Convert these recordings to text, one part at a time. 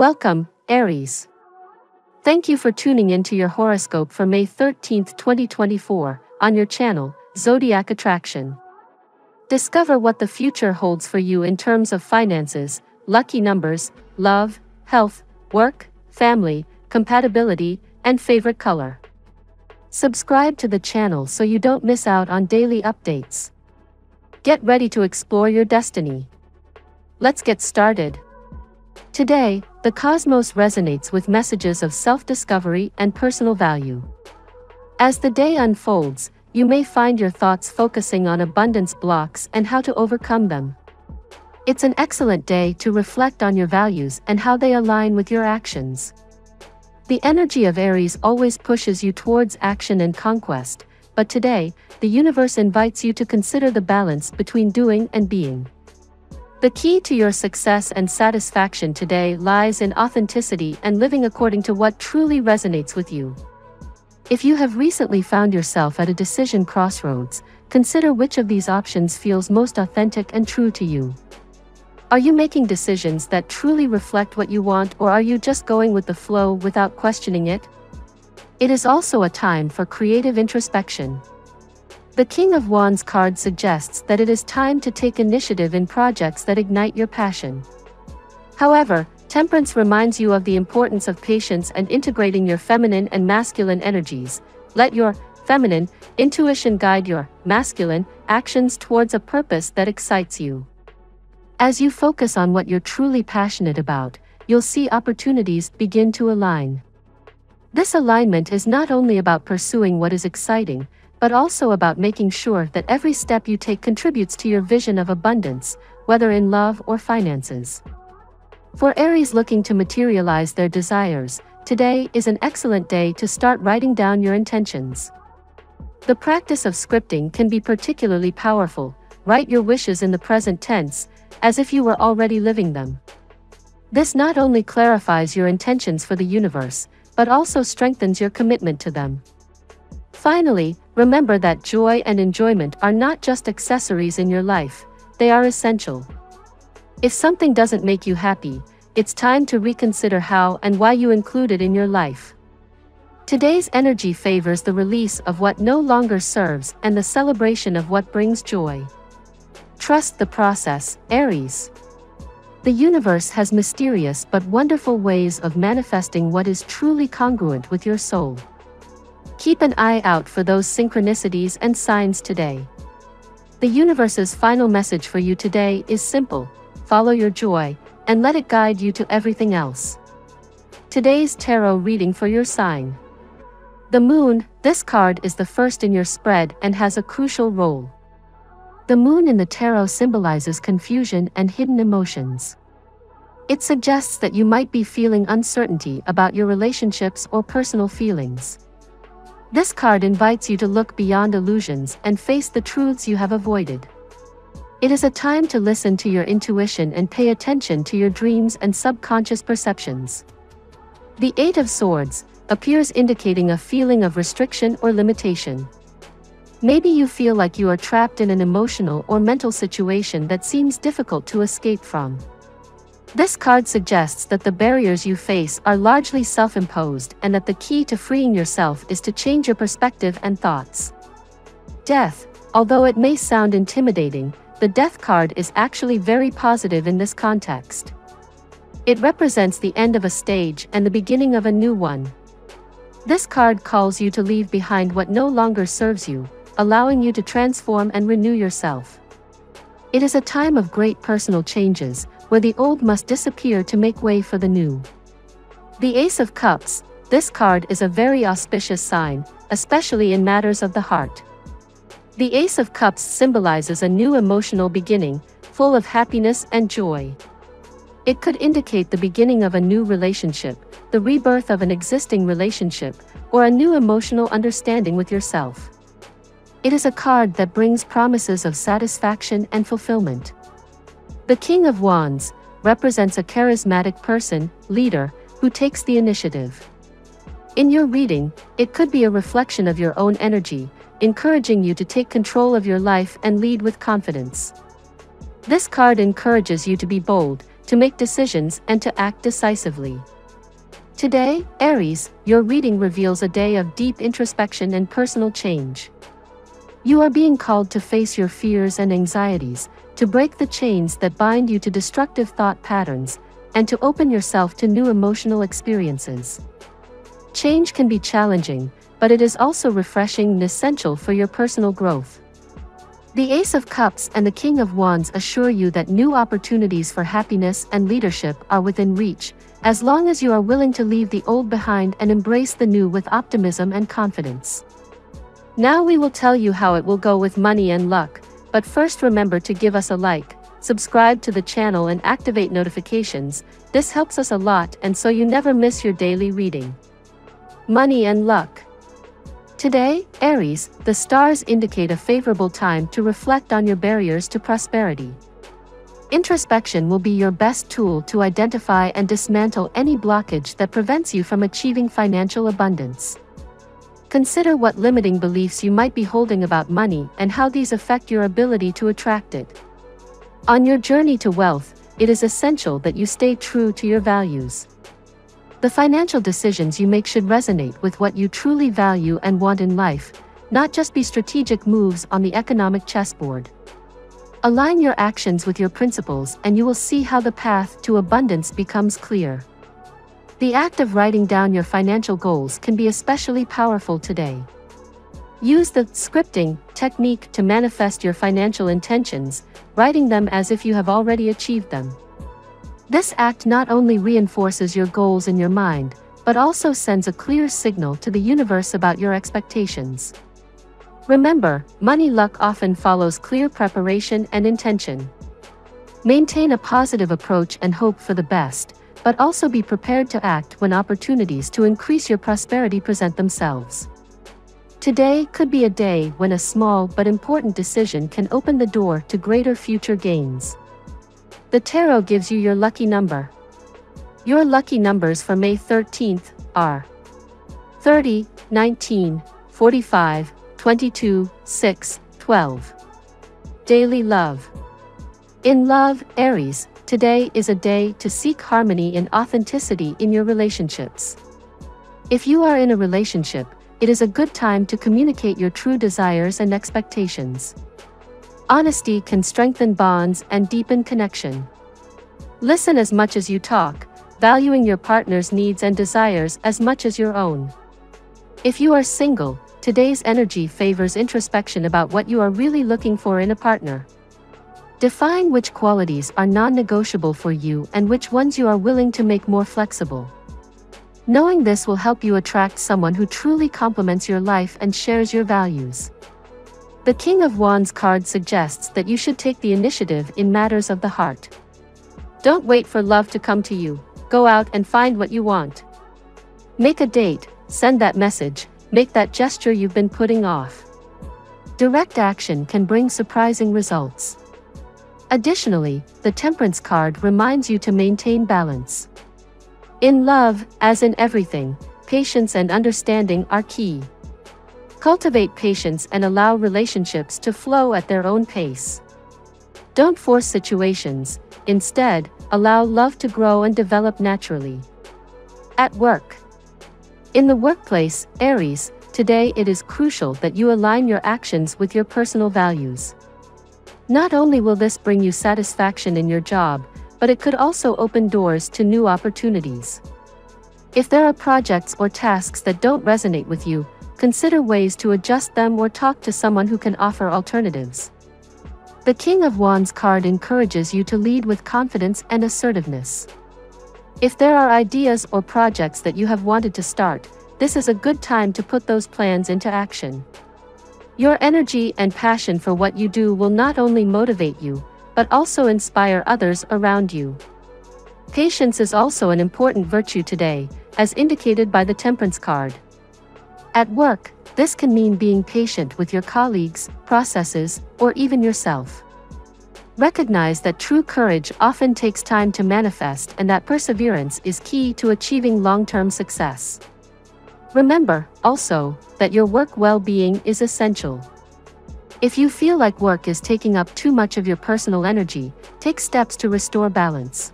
Welcome, Aries. Thank you for tuning into your horoscope for May 13, 2024, on your channel, Zodiac Attraction. Discover what the future holds for you in terms of finances, lucky numbers, love, health, work, family, compatibility, and favorite color. Subscribe to the channel so you don't miss out on daily updates. Get ready to explore your destiny. Let's get started. Today, the cosmos resonates with messages of self-discovery and personal value. As the day unfolds, you may find your thoughts focusing on abundance blocks and how to overcome them. It's an excellent day to reflect on your values and how they align with your actions. The energy of Aries always pushes you towards action and conquest, but today, the universe invites you to consider the balance between doing and being. The key to your success and satisfaction today lies in authenticity and living according to what truly resonates with you. If you have recently found yourself at a decision crossroads, consider which of these options feels most authentic and true to you. Are you making decisions that truly reflect what you want, or are you just going with the flow without questioning it? It is also a time for creative introspection. The King of Wands card suggests that it is time to take initiative in projects that ignite your passion. However, Temperance reminds you of the importance of patience and integrating your feminine and masculine energies. Let your feminine intuition guide your masculine actions towards a purpose that excites you. As you focus on what you're truly passionate about, you'll see opportunities begin to align. This alignment is not only about pursuing what is exciting, but also about making sure that every step you take contributes to your vision of abundance, whether in love or finances. For Aries looking to materialize their desires, today is an excellent day to start writing down your intentions. The practice of scripting can be particularly powerful. Write your wishes in the present tense, as if you were already living them. This not only clarifies your intentions for the universe, but also strengthens your commitment to them. Finally, remember that joy and enjoyment are not just accessories in your life, they are essential. If something doesn't make you happy, it's time to reconsider how and why you include it in your life. Today's energy favors the release of what no longer serves and the celebration of what brings joy. Trust the process, Aries. The universe has mysterious but wonderful ways of manifesting what is truly congruent with your soul. Keep an eye out for those synchronicities and signs today. The universe's final message for you today is simple: follow your joy, and let it guide you to everything else. Today's tarot reading for your sign. The Moon. This card is the first in your spread and has a crucial role. The Moon in the tarot symbolizes confusion and hidden emotions. It suggests that you might be feeling uncertainty about your relationships or personal feelings. This card invites you to look beyond illusions and face the truths you have avoided. It is a time to listen to your intuition and pay attention to your dreams and subconscious perceptions. The Eight of Swords appears, indicating a feeling of restriction or limitation. Maybe you feel like you are trapped in an emotional or mental situation that seems difficult to escape from. This card suggests that the barriers you face are largely self-imposed and that the key to freeing yourself is to change your perspective and thoughts. Death. Although it may sound intimidating, the Death card is actually very positive in this context. It represents the end of a stage and the beginning of a new one. This card calls you to leave behind what no longer serves you, allowing you to transform and renew yourself. It is a time of great personal changes, where the old must disappear to make way for the new. The Ace of Cups. This card is a very auspicious sign, especially in matters of the heart. The Ace of Cups symbolizes a new emotional beginning, full of happiness and joy. It could indicate the beginning of a new relationship, the rebirth of an existing relationship, or a new emotional understanding with yourself. It is a card that brings promises of satisfaction and fulfillment. The King of Wands represents a charismatic person, leader, who takes the initiative. In your reading, it could be a reflection of your own energy, encouraging you to take control of your life and lead with confidence. This card encourages you to be bold, to make decisions and to act decisively. Today, Aries, your reading reveals a day of deep introspection and personal change. You are being called to face your fears and anxieties, to break the chains that bind you to destructive thought patterns, and to open yourself to new emotional experiences. Change can be challenging, but it is also refreshing and essential for your personal growth. The Ace of Cups and the King of Wands assure you that new opportunities for happiness and leadership are within reach, as long as you are willing to leave the old behind and embrace the new with optimism and confidence. Now we will tell you how it will go with money and luck, but first remember to give us a like, subscribe to the channel and activate notifications. This helps us a lot and so you never miss your daily reading. Money and luck. Today, Aries, the stars indicate a favorable time to reflect on your barriers to prosperity. Introspection will be your best tool to identify and dismantle any blockage that prevents you from achieving financial abundance. Consider what limiting beliefs you might be holding about money and how these affect your ability to attract it. On your journey to wealth, it is essential that you stay true to your values. The financial decisions you make should resonate with what you truly value and want in life, not just be strategic moves on the economic chessboard. Align your actions with your principles and you will see how the path to abundance becomes clear. The act of writing down your financial goals can be especially powerful today. Use the scripting technique to manifest your financial intentions, writing them as if you have already achieved them. This act not only reinforces your goals in your mind, but also sends a clear signal to the universe about your expectations. Remember, money luck often follows clear preparation and intention. Maintain a positive approach and hope for the best, but also be prepared to act when opportunities to increase your prosperity present themselves. Today could be a day when a small but important decision can open the door to greater future gains. The tarot gives you your lucky number. Your lucky numbers for May 13th are 30, 19, 45, 22, 6, 12. Daily love. In love, Aries, today is a day to seek harmony and authenticity in your relationships. If you are in a relationship, it is a good time to communicate your true desires and expectations. Honesty can strengthen bonds and deepen connection. Listen as much as you talk, valuing your partner's needs and desires as much as your own. If you are single, today's energy favors introspection about what you are really looking for in a partner. Define which qualities are non-negotiable for you and which ones you are willing to make more flexible. Knowing this will help you attract someone who truly complements your life and shares your values. The King of Wands card suggests that you should take the initiative in matters of the heart. Don't wait for love to come to you, go out and find what you want. Make a date, send that message, make that gesture you've been putting off. Direct action can bring surprising results. Additionally, the Temperance card reminds you to maintain balance. In love, as in everything, patience and understanding are key. Cultivate patience and allow relationships to flow at their own pace. Don't force situations, instead, allow love to grow and develop naturally. At work. In the workplace, Aries, today it is crucial that you align your actions with your personal values. Not only will this bring you satisfaction in your job, but it could also open doors to new opportunities. If there are projects or tasks that don't resonate with you, consider ways to adjust them or talk to someone who can offer alternatives. The King of Wands card encourages you to lead with confidence and assertiveness. If there are ideas or projects that you have wanted to start, this is a good time to put those plans into action. Your energy and passion for what you do will not only motivate you, but also inspire others around you. Patience is also an important virtue today, as indicated by the Temperance card. At work, this can mean being patient with your colleagues, processes, or even yourself. Recognize that true courage often takes time to manifest and that perseverance is key to achieving long-term success. Remember, also, that your work well-being is essential. If you feel like work is taking up too much of your personal energy, take steps to restore balance.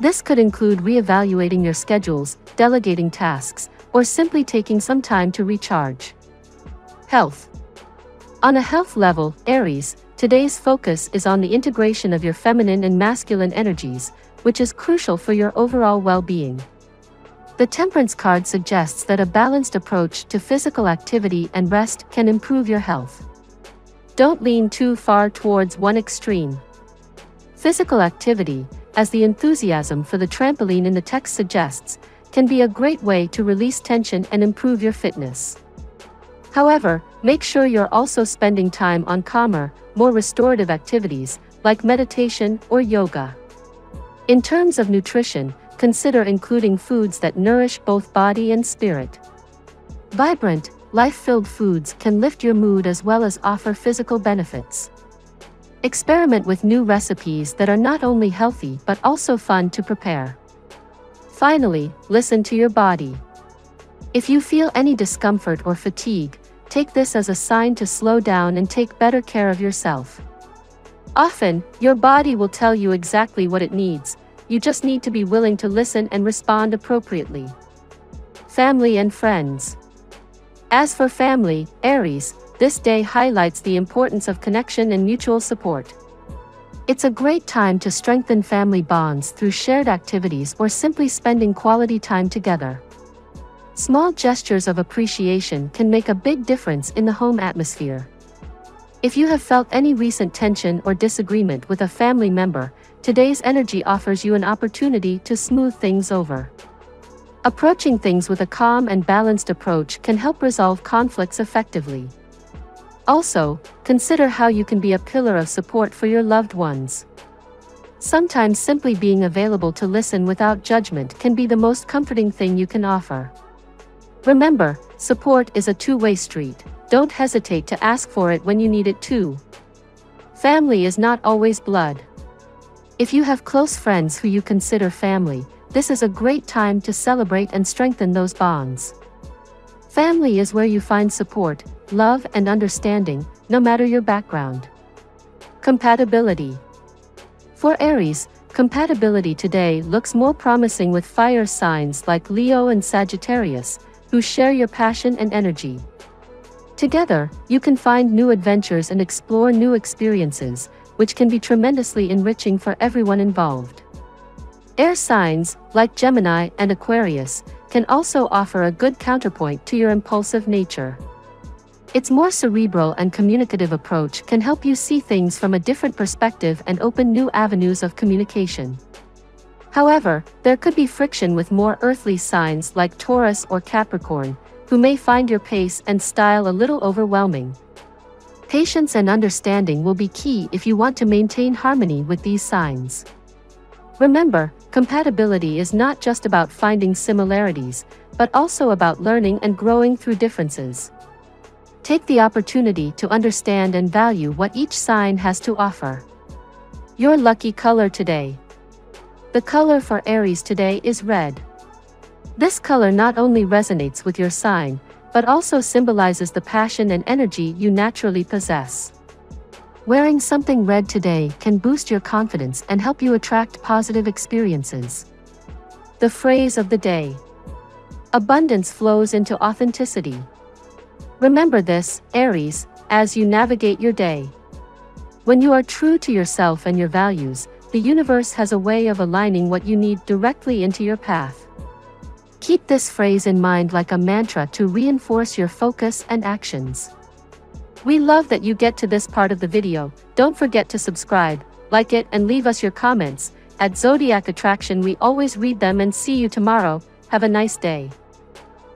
This could include reevaluating your schedules, delegating tasks, or simply taking some time to recharge. Health. On a health level, Aries, today's focus is on the integration of your feminine and masculine energies, which is crucial for your overall well-being. The Temperance card suggests that a balanced approach to physical activity and rest can improve your health. Don't lean too far towards one extreme. Physical activity, as the enthusiasm for the trampoline in the text suggests, can be a great way to release tension and improve your fitness. However, make sure you're also spending time on calmer, more restorative activities, like meditation or yoga. In terms of nutrition, consider including foods that nourish both body and spirit. Vibrant, life-filled foods can lift your mood as well as offer physical benefits. Experiment with new recipes that are not only healthy but also fun to prepare. Finally, listen to your body. If you feel any discomfort or fatigue, take this as a sign to slow down and take better care of yourself. Often, your body will tell you exactly what it needs. You just need to be willing to listen and respond appropriately. Family and friends. As for family, Aries, this day highlights the importance of connection and mutual support. It's a great time to strengthen family bonds through shared activities or simply spending quality time together. Small gestures of appreciation can make a big difference in the home atmosphere. If you have felt any recent tension or disagreement with a family member, today's energy offers you an opportunity to smooth things over. Approaching things with a calm and balanced approach can help resolve conflicts effectively. Also, consider how you can be a pillar of support for your loved ones. Sometimes simply being available to listen without judgment can be the most comforting thing you can offer. Remember, support is a two-way street. Don't hesitate to ask for it when you need it too. Family is not always blood. If you have close friends who you consider family, this is a great time to celebrate and strengthen those bonds. Family is where you find support, love, and understanding, no matter your background. Compatibility. For Aries, compatibility today looks more promising with fire signs like Leo and Sagittarius, who share your passion and energy. Together, you can find new adventures and explore new experiences, which can be tremendously enriching for everyone involved. Air signs, like Gemini and Aquarius, can also offer a good counterpoint to your impulsive nature. Its more cerebral and communicative approach can help you see things from a different perspective and open new avenues of communication. However, there could be friction with more earthly signs like Taurus or Capricorn, who may find your pace and style a little overwhelming. Patience and understanding will be key if you want to maintain harmony with these signs. Remember, compatibility is not just about finding similarities, but also about learning and growing through differences. Take the opportunity to understand and value what each sign has to offer. Your lucky color today. The color for Aries today is red. This color not only resonates with your sign, but also symbolizes the passion and energy you naturally possess. Wearing something red today can boost your confidence and help you attract positive experiences. The phrase of the day. Abundance flows into authenticity. Remember this, Aries, as you navigate your day. When you are true to yourself and your values, the universe has a way of aligning what you need directly into your path. Keep this phrase in mind like a mantra to reinforce your focus and actions. We love that you get to this part of the video. Don't forget to subscribe, like it, and leave us your comments. At Zodiac Attraction, we always read them, and see you tomorrow. Have a nice day.